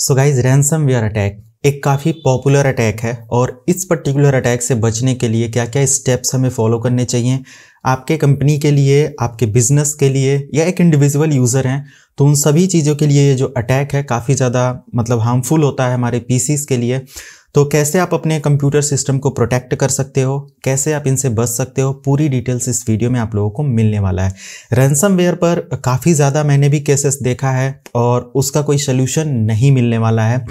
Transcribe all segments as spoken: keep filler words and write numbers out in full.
So guys ransomware attack एक काफ़ी popular attack है और इस पर्टिकुलर अटैक से बचने के लिए क्या क्या स्टेप्स हमें फॉलो करने चाहिए आपके कंपनी के लिए, आपके बिजनेस के लिए या एक इंडिविजुअल यूज़र हैं तो उन सभी चीज़ों के लिए ये जो अटैक है काफ़ी ज़्यादा मतलब हार्मफुल होता है हमारे पीसीज़ के लिए। तो कैसे आप अपने कंप्यूटर सिस्टम को प्रोटेक्ट कर सकते हो, कैसे आप इनसे बच सकते हो, पूरी डिटेल्स इस वीडियो में आप लोगों को मिलने वाला है। रैंसमवेयर पर काफ़ी ज़्यादा मैंने भी केसेस देखा है और उसका कोई सल्यूशन नहीं मिलने वाला है।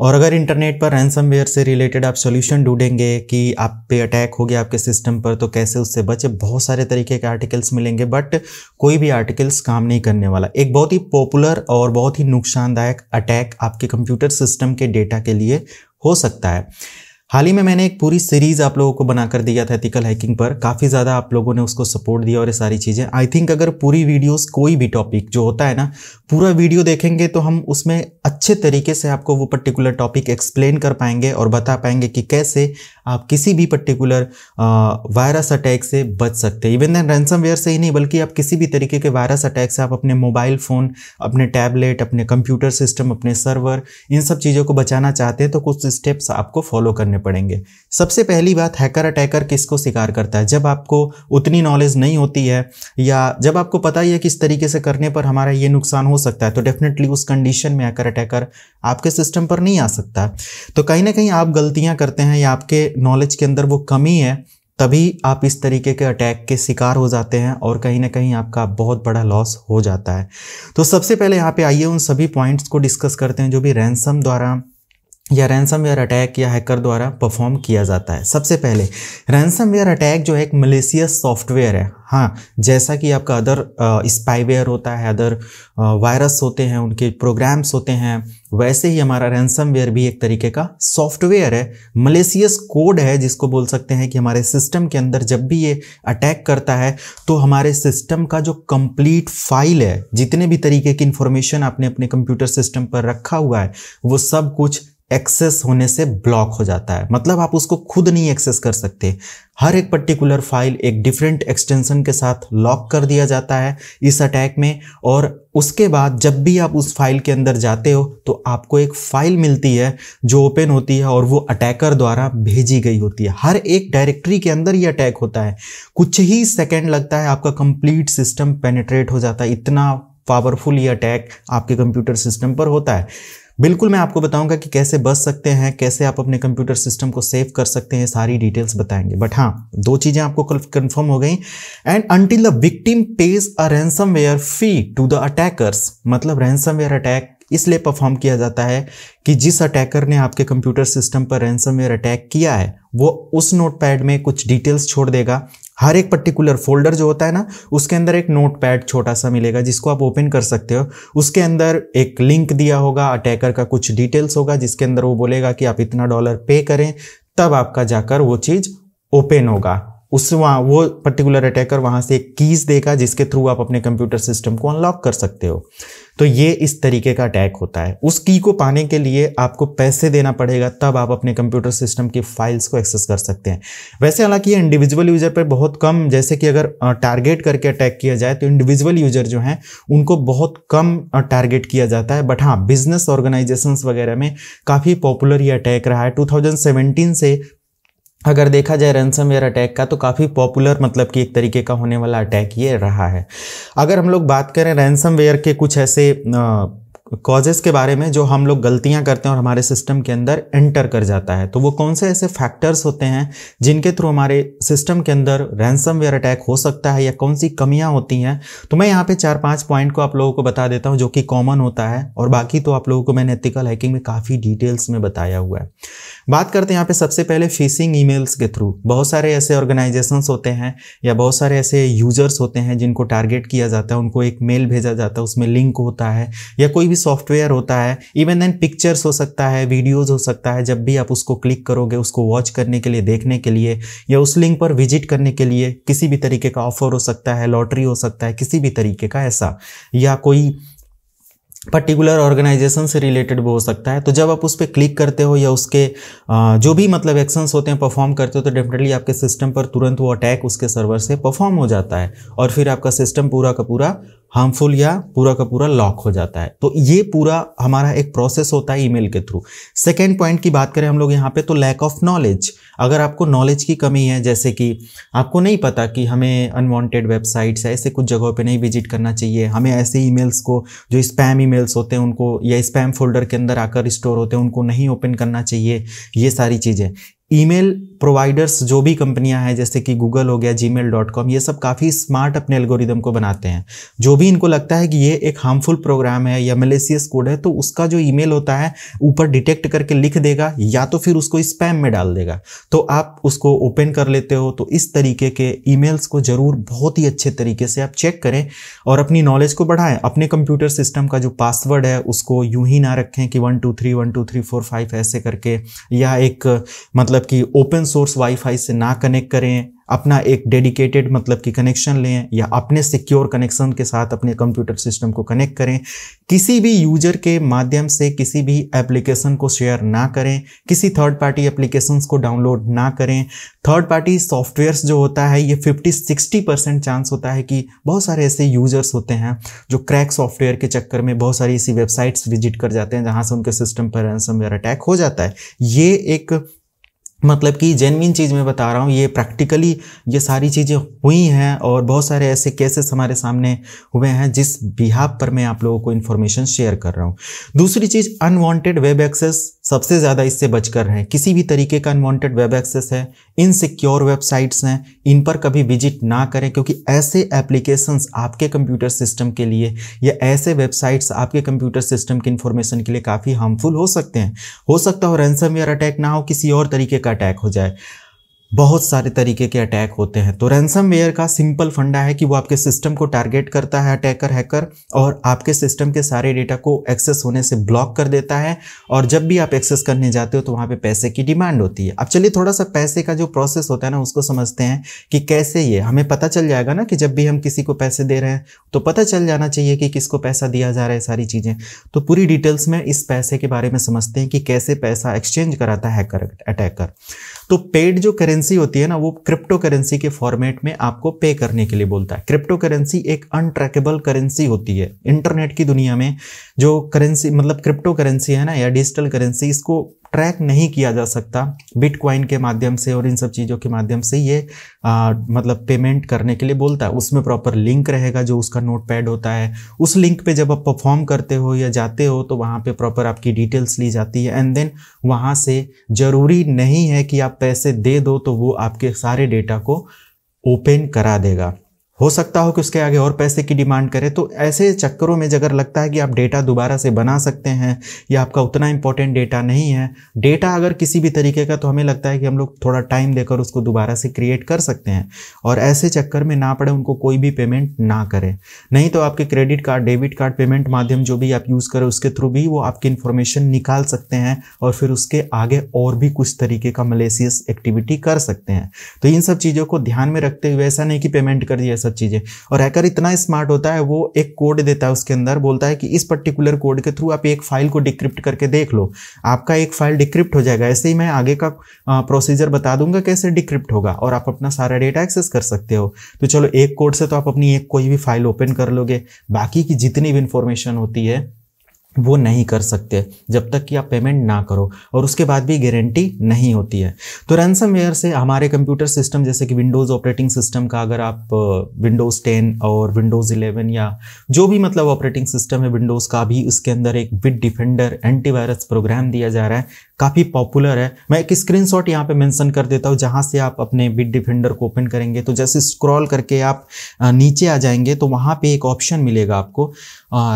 और अगर इंटरनेट पर रैंसमवेयर से रिलेटेड आप सॉल्यूशन ढूंढेंगे कि आप पे अटैक हो गया आपके सिस्टम पर तो कैसे उससे बचे, बहुत सारे तरीके के आर्टिकल्स मिलेंगे बट कोई भी आर्टिकल्स काम नहीं करने वाला। एक बहुत ही पॉपुलर और बहुत ही नुकसानदायक अटैक आपके कंप्यूटर सिस्टम के डेटा के लिए हो सकता है। हाल ही में मैंने एक पूरी सीरीज आप लोगों को बनाकर दिया था एथिकल हैकिंग पर, काफ़ी ज़्यादा आप लोगों ने उसको सपोर्ट दिया और ये सारी चीज़ें। आई थिंक अगर पूरी वीडियोस कोई भी टॉपिक जो होता है ना पूरा वीडियो देखेंगे तो हम उसमें अच्छे तरीके से आपको वो पर्टिकुलर टॉपिक एक्सप्लेन कर पाएंगे और बता पाएंगे कि कैसे आप किसी भी पर्टिकुलर वायरस अटैक से बच सकते हैं। इवन दैन रैंसमवेयर से ही नहीं बल्कि आप किसी भी तरीके के वायरस अटैक से आप अपने मोबाइल फ़ोन, अपने टैबलेट, अपने कंप्यूटर सिस्टम, अपने सर्वर, इन सब चीज़ों को बचाना चाहते हैं तो कुछ स्टेप्स आपको फॉलो करने पड़ेंगे। सबसे पहली बात, हैकर अटैकर किसको शिकार करता है? जब आपको उतनी नॉलेज नहीं होती है या जब आपको पता ही है कि इस तरीके से करने पर हमारा ये नुकसान हो सकता है तो डेफिनेटली उस कंडीशन में हैकर अटैकर आपके सिस्टम पर नहीं आ सकता। तो कहीं ना कहीं आप गलतियां करते हैं या आपके नॉलेज के अंदर वो कमी है, तभी आप इस तरीके के अटैक के शिकार हो जाते हैं और कहीं ना कहीं आपका बहुत बड़ा लॉस हो जाता है। तो सबसे पहले यहाँ पे आइए उन सभी पॉइंट्स को डिस्कस करते हैं जो भी रैंसम द्वारा या रैंसमवेयर अटैक या हैकर द्वारा परफॉर्म किया जाता है। सबसे पहले रैंसमवेयर अटैक जो है एक मैलिशियस सॉफ्टवेयर है। हाँ, जैसा कि आपका अदर स्पाईवेयर होता है, अदर वायरस होते हैं, उनके प्रोग्राम्स होते हैं, वैसे ही हमारा रैंसमवेयर भी एक तरीके का सॉफ्टवेयर है, मैलिशियस कोड है जिसको बोल सकते हैं कि हमारे सिस्टम के अंदर जब भी ये अटैक करता है तो हमारे सिस्टम का जो कंप्लीट फाइल है, जितने भी तरीके की इंफॉर्मेशन आपने अपने कंप्यूटर सिस्टम पर रखा हुआ है वो सब कुछ एक्सेस होने से ब्लॉक हो जाता है। मतलब आप उसको खुद नहीं एक्सेस कर सकते, हर एक पर्टिकुलर फाइल एक डिफरेंट एक्सटेंशन के साथ लॉक कर दिया जाता है इस अटैक में। और उसके बाद जब भी आप उस फाइल के अंदर जाते हो तो आपको एक फाइल मिलती है जो ओपन होती है और वो अटैकर द्वारा भेजी गई होती है। हर एक डायरेक्टरी के अंदर ये अटैक होता है, कुछ ही सेकेंड लगता है, आपका कंप्लीट सिस्टम पेनिट्रेट हो जाता है। इतना पावरफुल ये अटैक आपके कंप्यूटर सिस्टम पर होता है। बिल्कुल मैं आपको बताऊंगा कि कैसे बच सकते हैं, कैसे आप अपने कंप्यूटर सिस्टम को सेव कर सकते हैं, सारी डिटेल्स बताएंगे। बट हाँ, दो चीज़ें आपको कंफर्म हो गई। And until the victim pays a ransomware fee to the attackers, मतलब रैंसमवेयर अटैक इसलिए परफॉर्म किया जाता है कि जिस अटैकर ने आपके कंप्यूटर सिस्टम पर रैंसमवेयर अटैक किया है वो उस नोटपैड में कुछ डिटेल्स छोड़ देगा। हर एक पर्टिकुलर फोल्डर जो होता है ना उसके अंदर एक नोटपैड छोटा सा मिलेगा जिसको आप ओपन कर सकते हो। उसके अंदर एक लिंक दिया होगा, अटैकर का कुछ डिटेल्स होगा जिसके अंदर वो बोलेगा कि आप इतना डॉलर पे करें तब आपका जाकर वो चीज़ ओपन होगा। उस वहाँ वो पर्टिकुलर अटैकर वहाँ से एक कीज़ देगा जिसके थ्रू आप अपने कंप्यूटर सिस्टम को अनलॉक कर सकते हो। तो ये इस तरीके का अटैक होता है। उस की को पाने के लिए आपको पैसे देना पड़ेगा, तब आप अपने कंप्यूटर सिस्टम की फाइल्स को एक्सेस कर सकते हैं। वैसे हालांकि ये इंडिविजुअल यूज़र पर बहुत कम, जैसे कि अगर टारगेट करके अटैक किया जाए तो इंडिविजुअल यूज़र जो हैं उनको बहुत कम टारगेट किया जाता है। बट हाँ, बिजनेस ऑर्गेनाइजेशंस वगैरह में काफ़ी पॉपुलर ये अटैक रहा है। टू थाउजेंड सेवेंटीन से अगर देखा जाए रैंसमवेयर अटैक का तो काफ़ी पॉपुलर, मतलब कि एक तरीके का होने वाला अटैक ये रहा है। अगर हम लोग बात करें रैंसमवेयर के कुछ ऐसे कॉजेस के बारे में जो हम लोग गलतियां करते हैं और हमारे सिस्टम के अंदर एंटर कर जाता है, तो वो कौन से ऐसे फैक्टर्स होते हैं जिनके थ्रू हमारे सिस्टम के अंदर रैंसमवेयर अटैक हो सकता है या कौन सी कमियां होती हैं, तो मैं यहाँ पे चार पांच पॉइंट को आप लोगों को बता देता हूँ जो कि कॉमन होता है। और बाकी तो आप लोगों को मैंने एथिकल हैकिंग में काफ़ी डिटेल्स में बताया हुआ है। बात करते हैं यहाँ पे सबसे पहले फिशिंग ईमेल्स के थ्रू। बहुत सारे ऐसे ऑर्गेनाइजेशंस होते हैं या बहुत सारे ऐसे यूजर्स होते हैं जिनको टारगेट किया जाता है, उनको एक मेल भेजा जाता है, उसमें लिंक होता है या कोई भी सॉफ्टवेयर होता है, इवन देन पिक्चर्स हो सकता है, वीडियोस हो सकता है। जब भी आप उसको क्लिक करोगे, उसको वॉच करने के लिए, देखने के लिए या उस लिंक पर विजिट करने के लिए किसी भी तरीके का ऑफर हो सकता है, लॉटरी हो सकता है, किसी भी तरीके का ऐसा, या कोई पर्टिकुलर ऑर्गेनाइजेशन से रिलेटेड वो हो सकता है। तो जब आप उस पर क्लिक करते हो या उसके जो भी मतलब एक्शंस होते हैं परफॉर्म करते हो तो डेफिनेटली आपके सिस्टम पर तुरंत वो अटैक उसके सर्वर से परफॉर्म हो जाता है और फिर आपका सिस्टम पूरा का पूरा हार्मफुल या पूरा का पूरा लॉक हो जाता है। तो ये पूरा हमारा एक प्रोसेस होता है ईमेल के थ्रू। सेकेंड पॉइंट की बात करें हम लोग यहाँ पे, तो लैक ऑफ नॉलेज। अगर आपको नॉलेज की कमी है, जैसे कि आपको नहीं पता कि हमें अनवांटेड वेबसाइट्स ऐसे कुछ जगहों पे नहीं विजिट करना चाहिए, हमें ऐसे ईमेल्स को जो स्पैम ईमेल्स होते हैं उनको, या स्पैम फोल्डर के अंदर आकर स्टोर होते हैं उनको नहीं ओपन करना चाहिए, ये सारी चीज़ें। ईमेल प्रोवाइडर्स जो भी कंपनियां हैं जैसे कि गूगल हो गया, जीमेल डॉट कॉम, ये सब काफ़ी स्मार्ट अपने एल्गोरिदम को बनाते हैं। जो भी इनको लगता है कि ये एक हार्मफुल प्रोग्राम है या मैलिशियस कोड है, तो उसका जो ईमेल होता है ऊपर डिटेक्ट करके लिख देगा या तो फिर उसको स्पैम में डाल देगा, तो आप उसको ओपन कर लेते हो। तो इस तरीके के ईमेल्स को ज़रूर बहुत ही अच्छे तरीके से आप चेक करें और अपनी नॉलेज को बढ़ाएं। अपने कंप्यूटर सिस्टम का जो पासवर्ड है उसको यूं ही ना रखें कि one two three one two three four five ऐसे करके, या एक मतलब कि ओपन सोर्स वाईफाई से ना कनेक्ट करें, अपना एक डेडिकेटेड मतलब कि कनेक्शन लें या अपने सिक्योर कनेक्शन के साथ अपने कंप्यूटर सिस्टम को कनेक्ट करें। किसी भी यूजर के माध्यम से किसी भी एप्लीकेशन को शेयर ना करें, किसी थर्ड पार्टी एप्लीकेशंस को डाउनलोड ना करें। थर्ड पार्टी सॉफ्टवेयर्स जो होता है ये फिफ्टी सिक्सटी परसेंट चांस होता है कि बहुत सारे ऐसे यूजर्स होते हैं जो क्रैक सॉफ्टवेयर के चक्कर में बहुत सारी ऐसी वेबसाइट्स विजिट कर जाते हैं जहाँ से उनके सिस्टम पर रैनसमवेयर अटैक हो जाता है। ये एक मतलब कि जेन्युइन चीज़ मैं बता रहा हूँ, ये प्रैक्टिकली ये सारी चीज़ें हुई हैं और बहुत सारे ऐसे केसेस हमारे सामने हुए हैं जिस बिहाफ पर मैं आप लोगों को इन्फॉर्मेशन शेयर कर रहा हूँ। दूसरी चीज़, अनवांटेड वेब एक्सेस सबसे ज़्यादा इससे बचकर रहें। किसी भी तरीके का अनवांटेड वेब एक्सेस है, इनसिक्योर वेबसाइट्स हैं, इन पर कभी विजिट ना करें, क्योंकि ऐसे एप्लीकेशंस आपके कंप्यूटर सिस्टम के लिए या ऐसे वेबसाइट्स आपके कंप्यूटर सिस्टम की इन्फॉर्मेशन के लिए काफ़ी हार्मफुल हो सकते हैं। हो सकता हो रैनसमवेयर अटैक ना हो, किसी और तरीके का अटैक हो जाए। बहुत सारे तरीके के अटैक होते हैं। तो रैनसमवेयर का सिंपल फंडा है कि वो आपके सिस्टम को टारगेट करता है अटैकर, हैकर, और आपके सिस्टम के सारे डेटा को एक्सेस होने से ब्लॉक कर देता है। और जब भी आप एक्सेस करने जाते हो तो वहाँ पे पैसे की डिमांड होती है। अब चलिए थोड़ा सा पैसे का जो प्रोसेस होता है ना उसको समझते हैं कि कैसे ये हमें पता चल जाएगा ना, कि जब भी हम किसी को पैसे दे रहे हैं तो पता चल जाना चाहिए कि किसको पैसा दिया जा रहा है, सारी चीज़ें। तो पूरी डिटेल्स में इस पैसे के बारे में समझते हैं कि कैसे पैसा एक्सचेंज कराता है हैकर, अटैकर। तो पेड जो करेंसी होती है ना, वो क्रिप्टो करेंसी के फॉर्मेट में आपको पे करने के लिए बोलता है। क्रिप्टो करेंसी एक अनट्रैकेबल करेंसी होती है। इंटरनेट की दुनिया में जो करेंसी मतलब क्रिप्टो करेंसी है ना, या डिजिटल करेंसी, इसको ट्रैक नहीं किया जा सकता। बिटकॉइन के माध्यम से और इन सब चीज़ों के माध्यम से ये आ, मतलब पेमेंट करने के लिए बोलता है। उसमें प्रॉपर लिंक रहेगा, जो उसका नोटपैड होता है उस लिंक पे जब आप परफॉर्म करते हो या जाते हो तो वहाँ पे प्रॉपर आपकी डिटेल्स ली जाती है, एंड देन वहाँ से ज़रूरी नहीं है कि आप पैसे दे दो तो वो आपके सारे डेटा को ओपन करा देगा। हो सकता हो कि उसके आगे और पैसे की डिमांड करे। तो ऐसे चक्करों में अगर लगता है कि आप डेटा दोबारा से बना सकते हैं या आपका उतना इंपॉर्टेंट डेटा नहीं है, डेटा अगर किसी भी तरीके का, तो हमें लगता है कि हम लोग थोड़ा टाइम देकर उसको दोबारा से क्रिएट कर सकते हैं। और ऐसे चक्कर में ना पड़े उनको कोई भी पेमेंट ना करें, नहीं तो आपके credit card, debit card, payment माध्यम जो भी आप यूज़ करें उसके थ्रू भी वो आपकी इन्फॉर्मेशन निकाल सकते हैं और फिर उसके आगे और भी कुछ तरीके का मैलिशियस एक्टिविटी कर सकते हैं। तो इन सब चीज़ों को ध्यान में रखते हुए, ऐसा नहीं कि पेमेंट कर दिया सब चीजें। और हैकर इतना स्मार्ट होता है, वो एक कोड देता है, उसके अंदर बोलता है कि इस पर्टिकुलर कोड के थ्रू आप एक फाइल को डिक्रिप्ट करके देख लो, आपका एक फाइल डिक्रिप्ट हो जाएगा। ऐसे ही मैं आगे का प्रोसीजर बता दूंगा कैसे डिक्रिप्ट होगा और आप अपना सारा डेटा एक्सेस कर सकते हो। तो चलो, एक कोड से तो आप अपनी एक कोई भी फाइल ओपन कर लोगे, बाकी की जितनी भी इंफॉर्मेशन होती है वो नहीं कर सकते जब तक कि आप पेमेंट ना करो, और उसके बाद भी गारंटी नहीं होती है। तो रैनसमवेयर से हमारे कंप्यूटर सिस्टम, जैसे कि विंडोज़ ऑपरेटिंग सिस्टम का, अगर आप विंडोज़ टेन और विंडोज़ इलेवन या जो भी मतलब ऑपरेटिंग सिस्टम है विंडोज़ का, भी उसके अंदर एक बिट डिफेंडर एंटीवायरस प्रोग्राम दिया जा रहा है, काफ़ी पॉपुलर है। मैं एक स्क्रीनशॉट यहाँ पे मेंशन कर देता हूँ, जहाँ से आप अपने बिट डिफेंडर को ओपन करेंगे तो जैसे स्क्रॉल करके आप नीचे आ जाएंगे तो वहाँ पे एक ऑप्शन मिलेगा आपको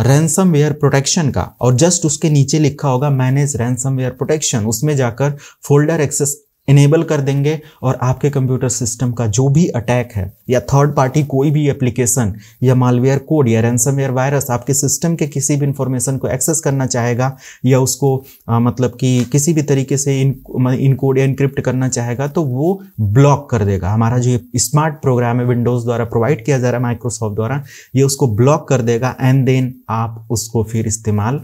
रैनसमवेयर प्रोटेक्शन का, और जस्ट उसके नीचे लिखा होगा मैनेज रैनसमवेयर प्रोटेक्शन। उसमें जाकर फोल्डर एक्सेस इनेबल कर देंगे और आपके कंप्यूटर सिस्टम का जो भी अटैक है या थर्ड पार्टी कोई भी एप्लीकेशन या मालवेयर कोड या रैनसमवेयर वायरस आपके सिस्टम के किसी भी इंफॉर्मेशन को एक्सेस करना चाहेगा या उसको आ, मतलब कि किसी भी तरीके से इन इनकोड या इनक्रिप्ट करना चाहेगा तो वो ब्लॉक कर देगा। हमारा जो स्मार्ट प्रोग्राम है विंडोज़ द्वारा प्रोवाइड किया जा रहा है, माइक्रोसॉफ्ट द्वारा, ये उसको ब्लॉक कर देगा, एंड देन आप उसको फिर इस्तेमाल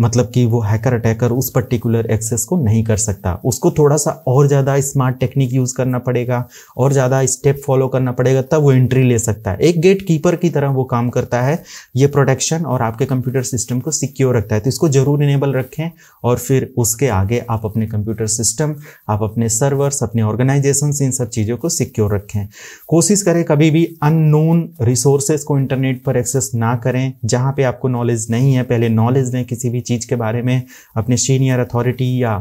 मतलब कि वो हैकर अटैकर उस पर्टिकुलर एक्सेस को नहीं कर सकता। उसको थोड़ा सा और ज़्यादा स्मार्ट टेक्निक यूज़ करना पड़ेगा और ज़्यादा स्टेप फॉलो करना पड़ेगा, तब वो एंट्री ले सकता है। एक गेट कीपर की तरह वो काम करता है, ये प्रोटेक्शन और आपके कंप्यूटर सिस्टम को सिक्योर रखता है। तो इसको ज़रूर इनेबल रखें और फिर उसके आगे आप अपने कंप्यूटर सिस्टम, आप अपने सर्वर्स, अपने ऑर्गेनाइजेशन, इन सब चीज़ों को सिक्योर रखें। कोशिश करें कभी भी अननोन रिसोर्सेज को इंटरनेट पर एक्सेस ना करें। जहाँ पे आपको नॉलेज नहीं है, पहले नॉलेज लें किसी भी चीज़ के बारे में, अपने सीनियर अथॉरिटी या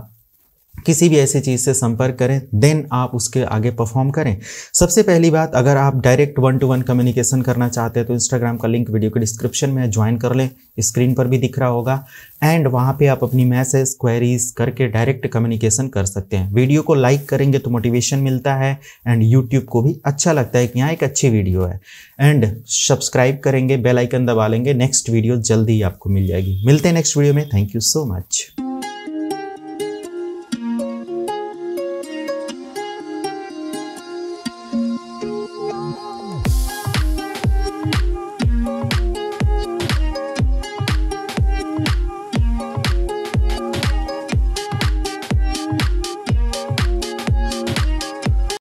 किसी भी ऐसी चीज़ से संपर्क करें, देन आप उसके आगे परफॉर्म करें। सबसे पहली बात, अगर आप direct one to one communication करना चाहते हैं तो इंस्टाग्राम का लिंक वीडियो के डिस्क्रिप्शन में ज्वाइन कर लें, स्क्रीन पर भी दिख रहा होगा, एंड वहाँ पे आप अपनी मैसेज, क्वेरीज करके डायरेक्ट कम्युनिकेशन कर सकते हैं। वीडियो को लाइक करेंगे तो मोटिवेशन मिलता है एंड यूट्यूब को भी अच्छा लगता है कि यहाँ एक अच्छी वीडियो है, एंड सब्सक्राइब करेंगे, बेल आइकन दबा लेंगे, नेक्स्ट वीडियो जल्दी ही आपको मिल जाएगी। मिलते हैं नेक्स्ट वीडियो में, थैंक यू सो मच।